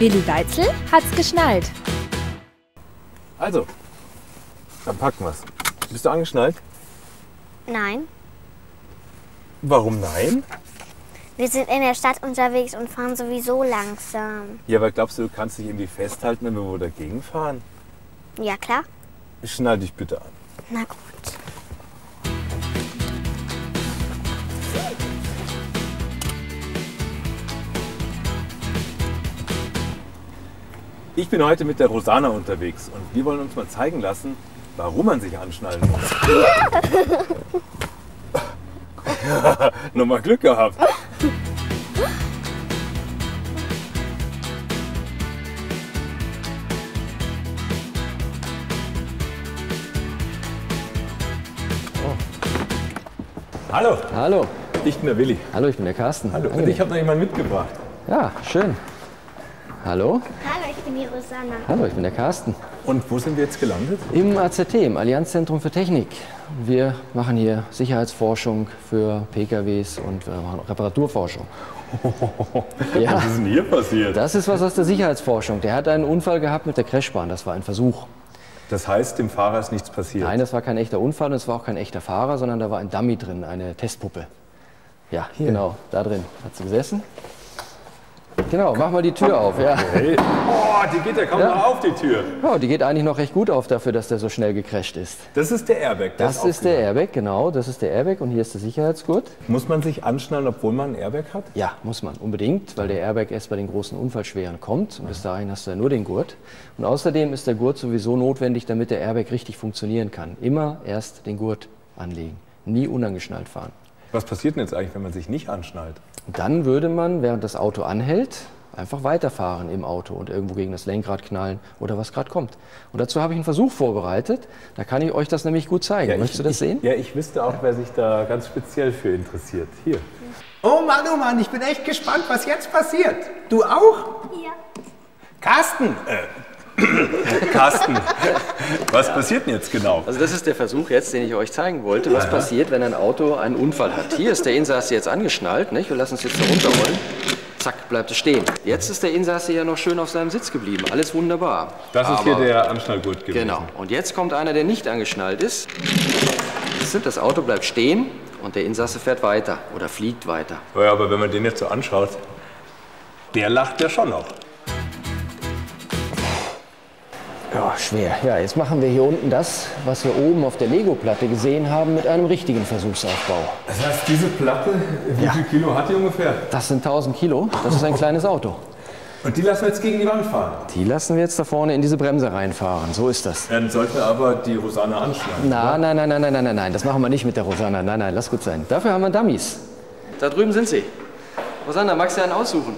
Willi Weitzel hat's geschnallt. Also, dann packen wir's. Bist du angeschnallt? Nein. Warum nein? Wir sind in der Stadt unterwegs und fahren sowieso langsam. Ja, aber glaubst du, du kannst dich irgendwie festhalten, wenn wir wo dagegen fahren? Ja, klar. Schnall dich bitte an. Na gut. Ich bin heute mit der Rosanna unterwegs und wir wollen uns mal zeigen lassen, warum man sich anschnallen muss. Nochmal Glück gehabt. Oh. Hallo. Hallo. Ich bin der Willi. Hallo, ich bin der Carsten. Hallo. Und ich habe noch jemanden mitgebracht. Ja, schön. Hallo. Hallo, ich bin die Rosanna. Hallo, ich bin der Carsten. Und wo sind wir jetzt gelandet? Im AZT, im Allianzzentrum für Technik. Wir machen hier Sicherheitsforschung für PKWs und wir machen Reparaturforschung. Ja, was ist denn hier passiert? Das ist was aus der Sicherheitsforschung. Der hat einen Unfall gehabt mit der Crashbahn. Das war ein Versuch. Das heißt, dem Fahrer ist nichts passiert? Nein, das war kein echter Unfall und es war auch kein echter Fahrer, sondern da war ein Dummy drin, eine Testpuppe. Ja, hier. Genau, da drin hat sie gesessen. Genau, mach mal die Tür auf. Ja. Hey. Oh, die geht ja kaum noch auf, die Tür. Ja, die geht eigentlich noch recht gut auf dafür, dass der so schnell gecrasht ist. Das ist der Airbag. Das ist der Airbag, genau. Das ist der Airbag und hier ist der Sicherheitsgurt. Muss man sich anschnallen, obwohl man einen Airbag hat? Ja, muss man unbedingt, weil der Airbag erst bei den großen Unfallschweren kommt. Und bis dahin hast du ja nur den Gurt. Und außerdem ist der Gurt sowieso notwendig, damit der Airbag richtig funktionieren kann. Immer erst den Gurt anlegen. Nie unangeschnallt fahren. Was passiert denn jetzt eigentlich, wenn man sich nicht anschnallt? Dann würde man, während das Auto anhält, einfach weiterfahren im Auto und irgendwo gegen das Lenkrad knallen oder was gerade kommt. Und dazu habe ich einen Versuch vorbereitet, da kann ich euch das nämlich gut zeigen. Ja, möchtest du das sehen? Ja, ich wüsste auch, wer sich da ganz speziell für interessiert. Hier. Oh Mann, ich bin echt gespannt, was jetzt passiert. Du auch? Ja. Carsten! Carsten, was passiert denn jetzt genau? Also das ist der Versuch jetzt, den ich euch zeigen wollte. Was passiert, wenn ein Auto einen Unfall hat? Hier ist der Insasse jetzt angeschnallt, nicht? Wir lassen es jetzt da runterrollen. Zack, bleibt es stehen. Jetzt ist der Insasse ja noch schön auf seinem Sitz geblieben. Alles wunderbar. Das ist hier der Anschnallgurt gewesen. Genau. Und jetzt kommt einer, der nicht angeschnallt ist. Das Auto bleibt stehen und der Insasse fährt weiter oder fliegt weiter. Ja, aber wenn man den jetzt so anschaut, der lacht ja schon noch. Ja, schwer. Ja, jetzt machen wir hier unten das, was wir oben auf der Lego-Platte gesehen haben, mit einem richtigen Versuchsaufbau. Das heißt, diese Platte, wie viel Kilo hat die ungefähr? Das sind 1000 Kilo. Das ist ein kleines Auto. Und die lassen wir jetzt gegen die Wand fahren? Die lassen wir jetzt da vorne in diese Bremse reinfahren. So ist das. Dann sollten wir aber die Rosanna anschlagen. Nein, das machen wir nicht mit der Rosanna. Nein, nein, lass gut sein. Dafür haben wir Dummies. Da drüben sind sie. Rosanna, magst du einen aussuchen?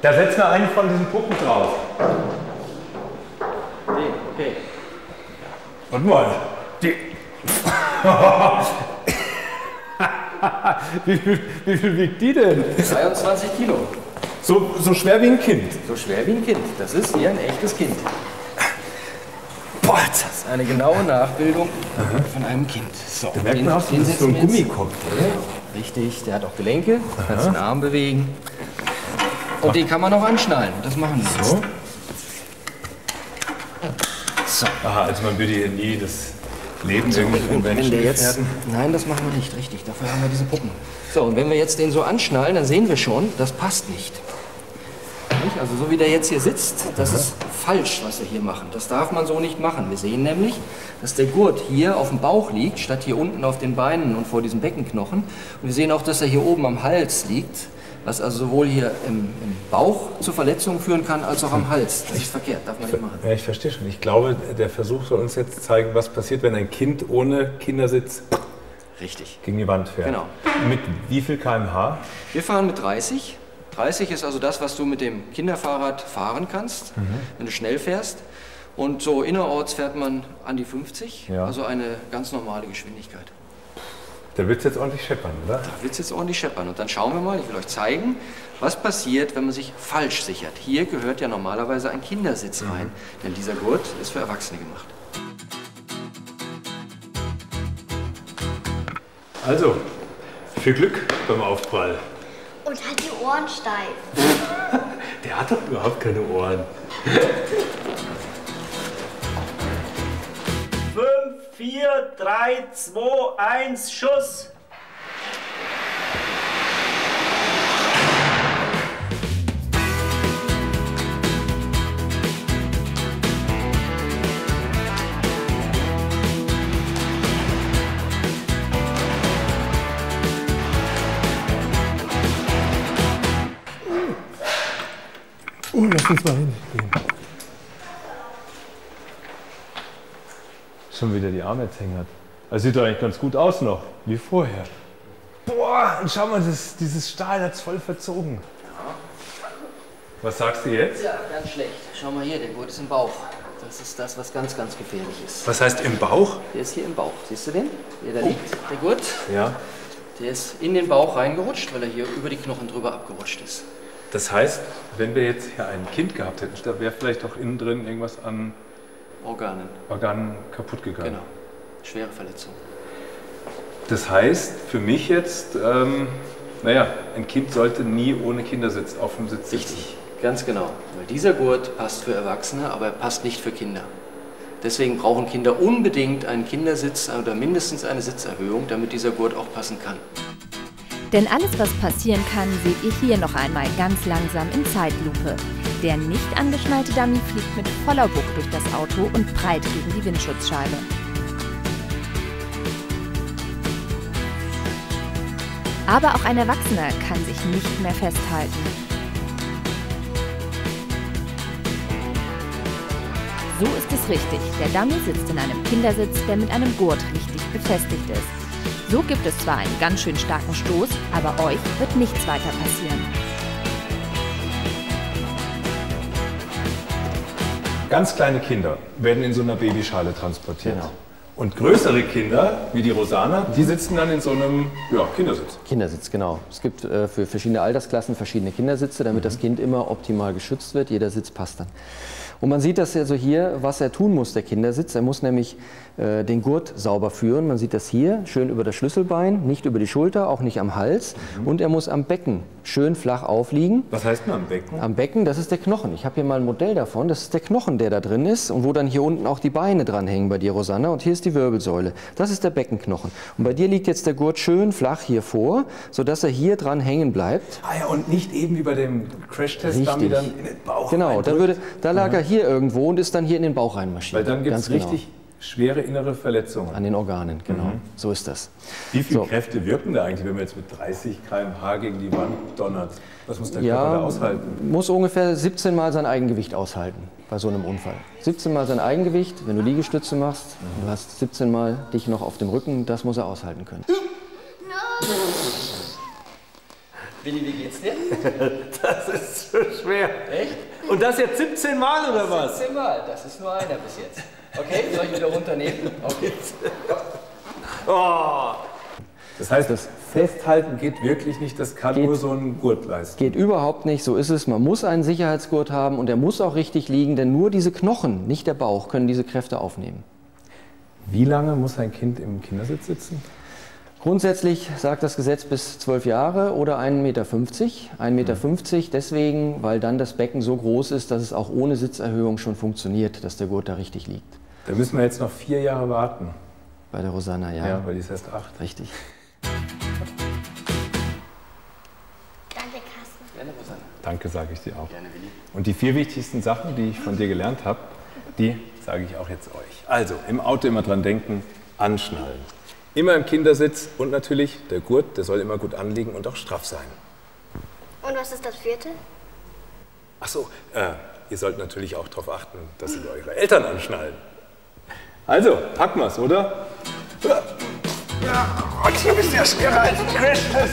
Da setzen wir einen von diesen Puppen drauf. Okay. Und mal. Wie viel wiegt die denn? 23 Kilo. So schwer wie ein Kind? So schwer wie ein Kind. Das ist hier ein echtes Kind. Boah, das ist eine genaue Nachbildung von einem Kind. So, da merkt man auch, das ist so ein Gummikopf. Richtig, der hat auch Gelenke. Kannst den Arm bewegen. Und den kann man auch anschnallen. Das machen wir jetzt. So. So. Aha, also man würde hier nie das Leben irgendwie von Menschen gefährden. Nein, das machen wir nicht, richtig. Dafür haben wir diese Puppen. So, und wenn wir jetzt den so anschnallen, dann sehen wir schon, das passt nicht. Also so wie der jetzt hier sitzt, das ist falsch, was wir hier machen. Das darf man so nicht machen. Wir sehen nämlich, dass der Gurt hier auf dem Bauch liegt, statt hier unten auf den Beinen und vor diesem Beckenknochen. Und wir sehen auch, dass er hier oben am Hals liegt. Was also sowohl hier im Bauch zu Verletzungen führen kann, als auch am Hals. Das ist verkehrt, darf man nicht machen. Ja, ich verstehe schon. Ich glaube, der Versuch soll uns jetzt zeigen, was passiert, wenn ein Kind ohne Kindersitz gegen die Wand fährt. Genau. Mit wie viel km/h? Wir fahren mit 30. 30 ist also das, was du mit dem Kinderfahrrad fahren kannst, wenn du schnell fährst. Und so innerorts fährt man an die 50, also eine ganz normale Geschwindigkeit. Da wird es jetzt ordentlich scheppern, oder? Da wird es jetzt ordentlich scheppern. Und dann schauen wir mal, ich will euch zeigen, was passiert, wenn man sich falsch sichert. Hier gehört ja normalerweise ein Kindersitz rein, denn dieser Gurt ist für Erwachsene gemacht. Also, viel Glück beim Aufprall. Und hat die Ohren steif. Der hat doch überhaupt keine Ohren. 5, 4, 3, 2, 1, Schuss! Oh, lass uns mal hingehen. Schon wieder die Arme jetzt hängen hat. Also sieht doch eigentlich ganz gut aus noch, wie vorher. Boah, und schau mal, dieses Stahl hat es voll verzogen. Ja. Was sagst du jetzt? Ja, ganz schlecht. Schau mal hier, der Gurt ist im Bauch. Das ist das, was ganz, ganz gefährlich ist. Was heißt im Bauch? Der ist hier im Bauch. Siehst du den? Der da liegt, der Gurt. Ja. Der ist in den Bauch reingerutscht, weil er hier über die Knochen drüber abgerutscht ist. Das heißt, wenn wir jetzt hier ein Kind gehabt hätten, da wäre vielleicht auch innen drin irgendwas an Organen kaputt gegangen. Genau, schwere Verletzung. Das heißt für mich jetzt, naja, ein Kind sollte nie ohne Kindersitz auf dem Sitz sitzen. Richtig, ganz genau. Weil dieser Gurt passt für Erwachsene, aber er passt nicht für Kinder. Deswegen brauchen Kinder unbedingt einen Kindersitz oder mindestens eine Sitzerhöhung, damit dieser Gurt auch passen kann. Denn alles, was passieren kann, seht ihr hier noch einmal ganz langsam in Zeitlupe. Der nicht angeschnallte Dummy fliegt mit voller Wucht durch das Auto und prallt gegen die Windschutzscheibe. Aber auch ein Erwachsener kann sich nicht mehr festhalten. So ist es richtig. Der Dummy sitzt in einem Kindersitz, der mit einem Gurt richtig befestigt ist. So gibt es zwar einen ganz schön starken Stoß, aber euch wird nichts weiter passieren. Ganz kleine Kinder werden in so einer Babyschale transportiert. Genau. Und größere Kinder, wie die Rosanna, die sitzen dann in so einem Kindersitz. Kindersitz, genau. Es gibt für verschiedene Altersklassen verschiedene Kindersitze, damit das Kind immer optimal geschützt wird. Jeder Sitz passt dann. Und man sieht das also hier, was er tun muss, der Kindersitz. Er muss nämlich den Gurt sauber führen. Man sieht das hier, schön über das Schlüsselbein, nicht über die Schulter, auch nicht am Hals. Und er muss am Becken schön flach aufliegen. Was heißt denn am Becken? Am Becken, das ist der Knochen. Ich habe hier mal ein Modell davon. Das ist der Knochen, der da drin ist und wo dann hier unten auch die Beine dranhängen bei dir, Rosanna. Und hier ist die Wirbelsäule. Das ist der Beckenknochen. Und bei dir liegt jetzt der Gurt schön flach hier vor, sodass er hier dran hängen bleibt. Ah ja, und nicht eben über dem Crashtest dann wieder in den Bauch. Genau, da lag er hier irgendwo und ist dann hier in den Bauch reinmarschiert. Weil dann gibt es richtig schwere innere Verletzungen. An den Organen, genau. So ist das. Wie viele Kräfte wirken da eigentlich, wenn man jetzt mit 30 km/h gegen die Wand donnert? Was muss der Körper da aushalten? Muss ungefähr 17 Mal sein Eigengewicht aushalten bei so einem Unfall. 17 Mal sein Eigengewicht, wenn du Liegestütze machst, du hast 17 Mal dich noch auf dem Rücken, das muss er aushalten können. Willi, wie geht's dir? Das ist so schwer. Echt? Und das jetzt 17 Mal oder was? 17 Mal, das ist nur einer bis jetzt. Okay, soll ich wieder runternehmen? Okay. Oh. Das heißt, das Festhalten geht wirklich nicht, das kann nur so ein Gurt leisten. Geht überhaupt nicht, so ist es. Man muss einen Sicherheitsgurt haben und der muss auch richtig liegen, denn nur diese Knochen, nicht der Bauch, können diese Kräfte aufnehmen. Wie lange muss ein Kind im Kindersitz sitzen? Grundsätzlich sagt das Gesetz bis 12 Jahre oder 1,50 Meter. 1,50 Meter deswegen, weil dann das Becken so groß ist, dass es auch ohne Sitzerhöhung schon funktioniert, dass der Gurt da richtig liegt. Da müssen wir jetzt noch 4 Jahre warten. Bei der Rosanna, ja. Ja, weil die ist erst 8. Richtig. Danke, Carsten. Gerne, Rosanna. Danke, sage ich dir auch. Gerne, Willi. Und die 4 wichtigsten Sachen, die ich von dir gelernt habe, die sage ich auch jetzt euch. Also, im Auto immer dran denken, anschnallen. Immer im Kindersitz und natürlich der Gurt, der soll immer gut anliegen und auch straff sein. Und was ist das 4.? Ach so, ihr sollt natürlich auch darauf achten, dass ihr eure Eltern anschnallen. Also, packen wir's, oder? Ja, und hier bist du ja schwerer als ein Crashtest.